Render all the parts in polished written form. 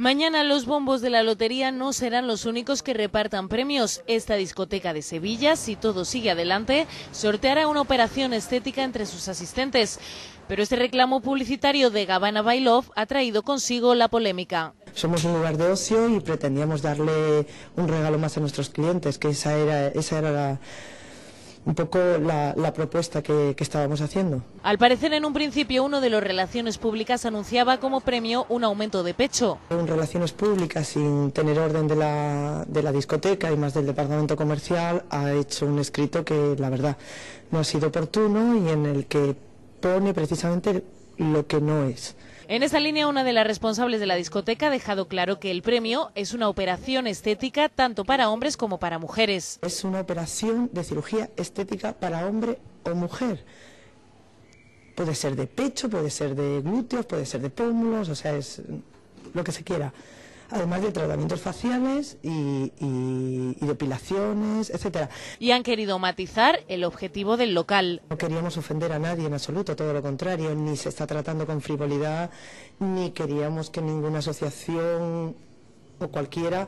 Mañana los bombos de la lotería no serán los únicos que repartan premios. Esta discoteca de Sevilla, si todo sigue adelante, sorteará una operación estética entre sus asistentes. Pero este reclamo publicitario de Gabana by Love ha traído consigo la polémica. Somos un lugar de ocio y pretendíamos darle un regalo más a nuestros clientes, que esa era un poco la propuesta que estábamos haciendo. Al parecer, en un principio, uno de los Relaciones Públicas anunciaba como premio un aumento de pecho. En Relaciones Públicas, sin tener orden de la discoteca y más del departamento comercial, ha hecho un escrito que, la verdad, no ha sido oportuno y en el que pone precisamente lo que no es. En esa línea, una de las responsables de la discoteca ha dejado claro que el premio es una operación estética tanto para hombres como para mujeres. Es una operación de cirugía estética para hombre o mujer. Puede ser de pecho, puede ser de glúteos, puede ser de pómulos, o sea, es lo que se quiera. Además de tratamientos faciales y depilaciones, etcétera. Y han querido matizar el objetivo del local. No queríamos ofender a nadie en absoluto, todo lo contrario, ni se está tratando con frivolidad, ni queríamos que ninguna asociación o cualquiera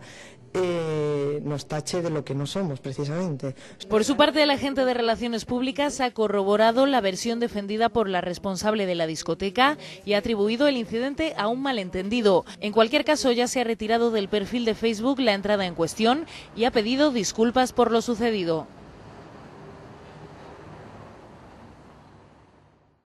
nos tache de lo que no somos, precisamente. Por su parte, el agente de Relaciones Públicas ha corroborado la versión defendida por la responsable de la discoteca y ha atribuido el incidente a un malentendido. En cualquier caso, ya se ha retirado del perfil de Facebook la entrada en cuestión y ha pedido disculpas por lo sucedido.